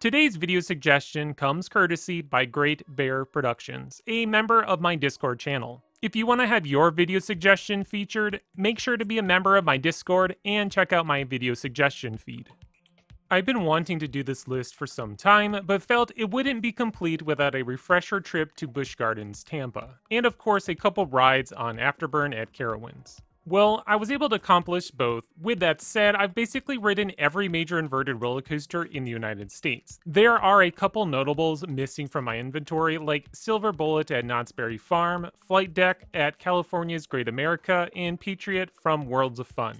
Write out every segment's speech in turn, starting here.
Today's video suggestion comes courtesy by Great Bear Productions, a member of my Discord channel. If you want to have your video suggestion featured, make sure to be a member of my Discord and check out my video suggestion feed. I've been wanting to do this list for some time, but felt it wouldn't be complete without a refresher trip to Busch Gardens, Tampa, and of course a couple rides on Afterburn at Carowinds. Well, I was able to accomplish both. With that said, I've basically ridden every major inverted roller coaster in the United States. There are a couple notables missing from my inventory, like Silver Bullet at Knott's Berry Farm, Flight Deck at California's Great America, and Patriot from Worlds of Fun.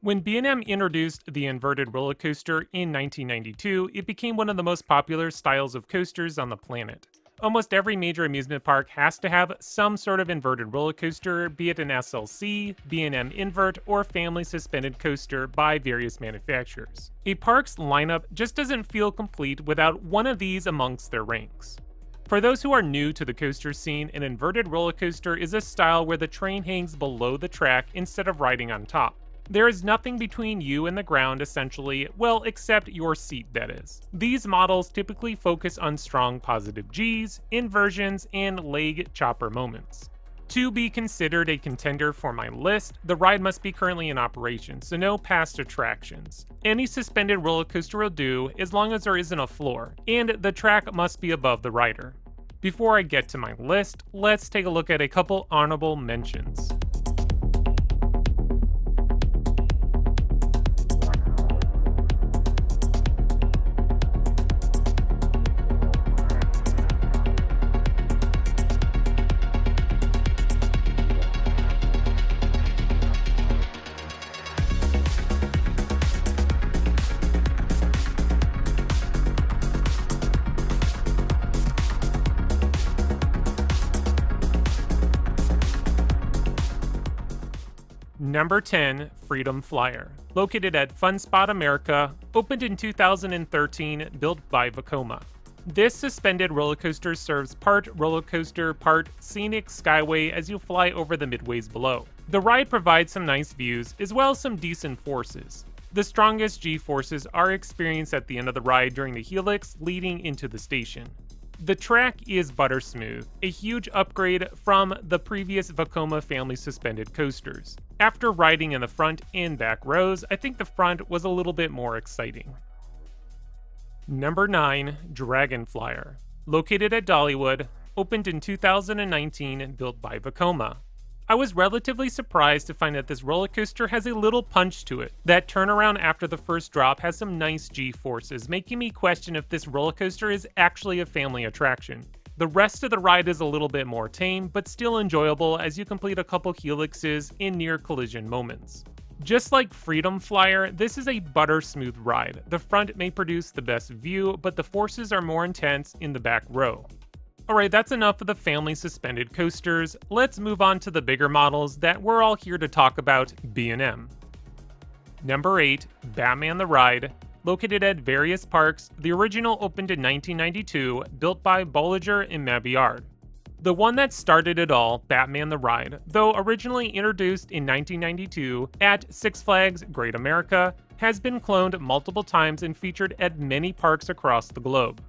When B&M introduced the inverted roller coaster in 1992, it became one of the most popular styles of coasters on the planet. Almost every major amusement park has to have some sort of inverted roller coaster, be it an SLC, B&M invert, or family suspended coaster by various manufacturers. A park's lineup just doesn't feel complete without one of these amongst their ranks. For those who are new to the coaster scene, an inverted roller coaster is a style where the train hangs below the track instead of riding on top. There is nothing between you and the ground, essentially, well, except your seat, that is. These models typically focus on strong positive Gs, inversions, and leg chopper moments. To be considered a contender for my list, the ride must be currently in operation, so no past attractions. Any suspended roller coaster will do, as long as there isn't a floor, and the track must be above the rider. Before I get to my list, let's take a look at a couple honorable mentions. Number 10, Freedom Flyer. Located at Fun Spot America, opened in 2013, built by Vekoma. This suspended roller coaster serves part roller coaster, part scenic skyway as you fly over the midways below. The ride provides some nice views, as well as some decent forces. The strongest G-forces are experienced at the end of the ride during the helix leading into the station. The track is butter smooth, a huge upgrade from the previous Vekoma family suspended coasters. After riding in the front and back rows, I think the front was a little bit more exciting. Number 9, Dragonflyer. Located at Dollywood, opened in 2019, built by Vekoma. I was relatively surprised to find that this roller coaster has a little punch to it. That turnaround after the first drop has some nice G-forces, making me question if this roller coaster is actually a family attraction. The rest of the ride is a little bit more tame, but still enjoyable as you complete a couple helixes in near collision moments. Just like Freedom Flyer, this is a butter smooth ride. The front may produce the best view, but the forces are more intense in the back row. Alright, that's enough of the family suspended coasters. Let's move on to the bigger models that we're all here to talk about, B&M. Number 8, Batman the Ride. Located at various parks, the original opened in 1992, built by Bollinger & Mabillard. The one that started it all, Batman the Ride, though originally introduced in 1992 at Six Flags Great America, has been cloned multiple times and featured at many parks across the globe.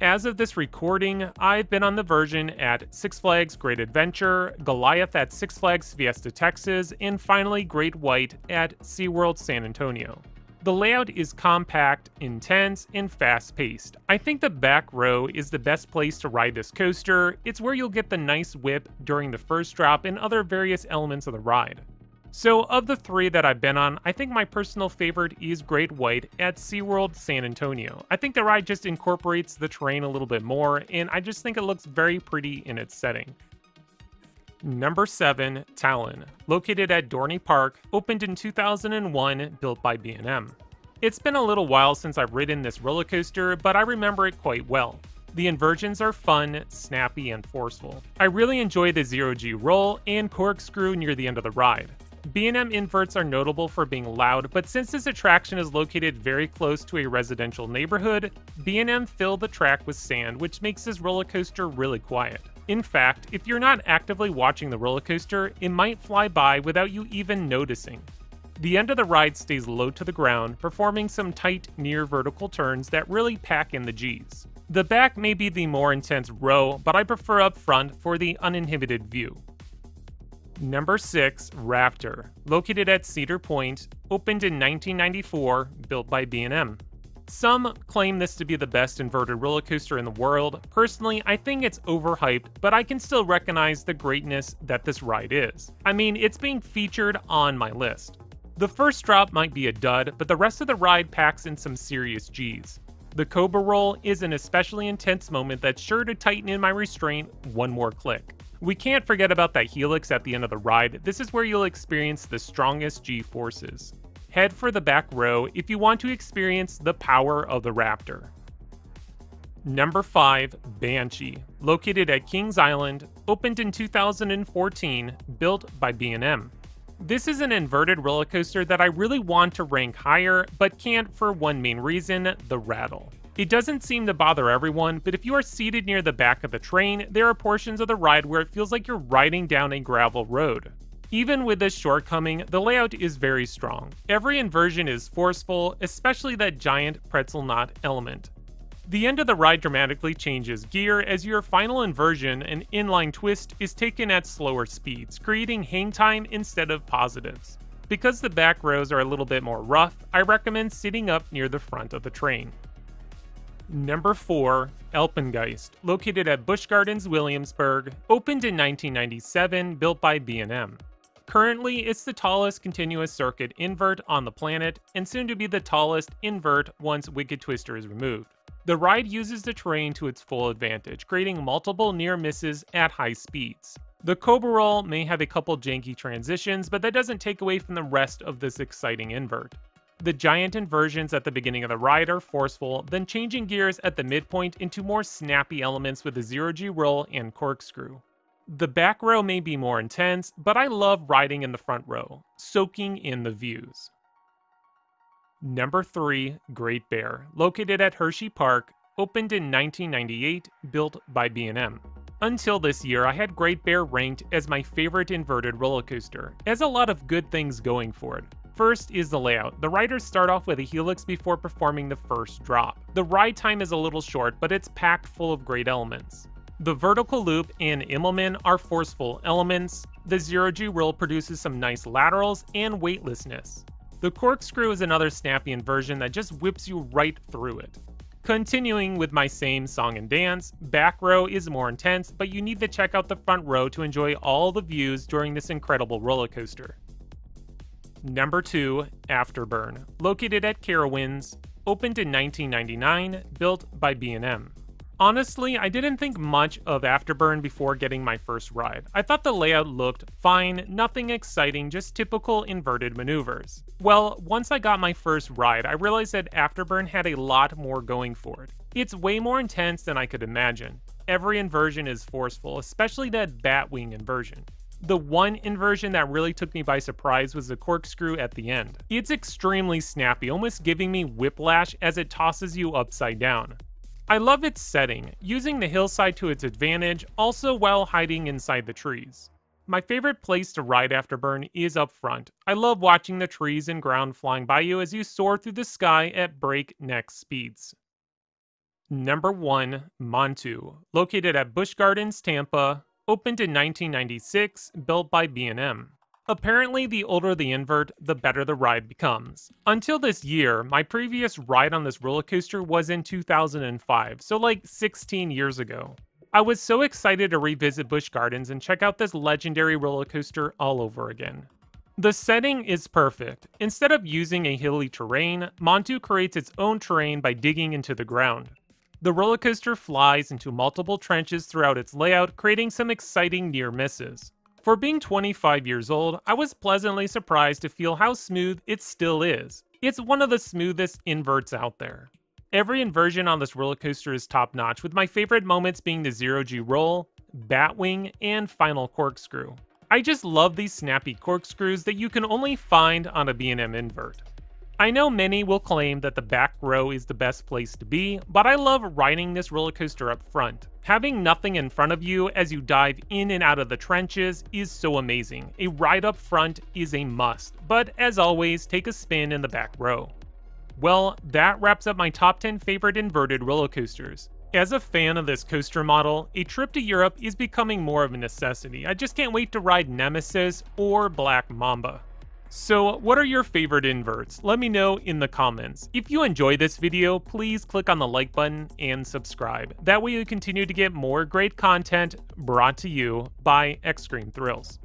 As of this recording, I've been on the version at Six Flags Great Adventure, Goliath at Six Flags Fiesta Texas, and finally Great White at SeaWorld San Antonio. The layout is compact, intense, and fast-paced. I think the back row is the best place to ride this coaster. It's where you'll get the nice whip during the first drop and other various elements of the ride. So of the three that I've been on, I think my personal favorite is Great White at SeaWorld San Antonio. I think the ride just incorporates the terrain a little bit more, and I just think it looks very pretty in its setting. Number 7, Talon. Located at Dorney Park, opened in 2001, built by B&M. It's been a little while since I've ridden this roller coaster, but I remember it quite well. The inversions are fun, snappy, and forceful. I really enjoy the zero-G roll and corkscrew near the end of the ride. B&M inverts are notable for being loud, but since this attraction is located very close to a residential neighborhood, B&M filled the track with sand, which makes this roller coaster really quiet. In fact, if you're not actively watching the roller coaster, it might fly by without you even noticing. The end of the ride stays low to the ground, performing some tight, near-vertical turns that really pack in the Gs. The back may be the more intense row, but I prefer up front for the uninhibited view. Number 6. Raptor. Located at Cedar Point, opened in 1994, built by B&M. Some claim this to be the best inverted roller coaster in the world. Personally, I think it's overhyped, but I can still recognize the greatness that this ride is. I mean, it's being featured on my list. The first drop might be a dud, but the rest of the ride packs in some serious Gs. The Cobra Roll is an especially intense moment that's sure to tighten in my restraint one more click. We can't forget about that helix at the end of the ride. This is where you'll experience the strongest G forces. Head for the back row if you want to experience the power of the Raptor. Number 5. Banshee. Located at Kings Island, opened in 2014, built by B&M. This is an inverted roller coaster that I really want to rank higher, but can't for one main reason: the rattle. It doesn't seem to bother everyone, but if you are seated near the back of the train, there are portions of the ride where it feels like you're riding down a gravel road. Even with this shortcoming, the layout is very strong. Every inversion is forceful, especially that giant pretzel knot element. The end of the ride dramatically changes gear as your final inversion, an inline twist, is taken at slower speeds, creating hang time instead of positives. Because the back rows are a little bit more rough, I recommend sitting up near the front of the train. Number 4. Alpengeist, located at Busch Gardens, Williamsburg, opened in 1997, built by B&M. Currently, it's the tallest continuous circuit invert on the planet, and soon to be the tallest invert once Wicked Twister is removed. The ride uses the terrain to its full advantage, creating multiple near misses at high speeds. The Cobra Roll may have a couple janky transitions, but that doesn't take away from the rest of this exciting invert. The giant inversions at the beginning of the ride are forceful, then changing gears at the midpoint into more snappy elements with a zero-G roll and corkscrew. The back row may be more intense, but I love riding in the front row, soaking in the views. Number 3. Great Bear, located at Hershey Park, opened in 1998, built by B&M. Until this year, I had Great Bear ranked as my favorite inverted roller coaster. It has a lot of good things going for it. First is the layout. The riders start off with a helix before performing the first drop. The ride time is a little short, but it's packed full of great elements. The vertical loop and Immelman are forceful elements. The zero-G roll produces some nice laterals and weightlessness. The corkscrew is another snappy inversion that just whips you right through it. Continuing with my same song and dance, back row is more intense, but you need to check out the front row to enjoy all the views during this incredible roller coaster. Number 2, Afterburn, located at Carowinds, opened in 1999, built by B&M. Honestly, I didn't think much of Afterburn before getting my first ride. I thought the layout looked fine, nothing exciting, just typical inverted maneuvers. Well, once I got my first ride, I realized that Afterburn had a lot more going for it. It's way more intense than I could imagine. Every inversion is forceful, especially that batwing inversion. The one inversion that really took me by surprise was the corkscrew at the end. It's extremely snappy, almost giving me whiplash as it tosses you upside down. I love its setting, using the hillside to its advantage, also while hiding inside the trees. My favorite place to ride Afterburn is up front. I love watching the trees and ground flying by you as you soar through the sky at breakneck speeds. Number 1, Montu, located at Busch Gardens, Tampa, opened in 1996, built by B&M. Apparently, the older the invert, the better the ride becomes. Until this year, my previous ride on this roller coaster was in 2005, so like 16 years ago. I was so excited to revisit Busch Gardens and check out this legendary roller coaster all over again. The setting is perfect. Instead of using a hilly terrain, Montu creates its own terrain by digging into the ground. The roller coaster flies into multiple trenches throughout its layout, creating some exciting near misses. For being 25 years old, I was pleasantly surprised to feel how smooth it still is. It's one of the smoothest inverts out there. Every inversion on this roller coaster is top-notch, with my favorite moments being the zero-G roll, batwing, and final corkscrew. I just love these snappy corkscrews that you can only find on a B&M invert. I know many will claim that the back row is the best place to be, but I love riding this roller coaster up front. Having nothing in front of you as you dive in and out of the trenches is so amazing. A ride up front is a must, but as always, take a spin in the back row. Well, that wraps up my top 10 favorite inverted roller coasters. As a fan of this coaster model, a trip to Europe is becoming more of a necessity. I just can't wait to ride Nemesis or Black Mamba. So what are your favorite inverts? Let me know in the comments. If you enjoy this video, please click on the like button and subscribe. That way you continue to get more great content brought to you by Xtreme Thrills.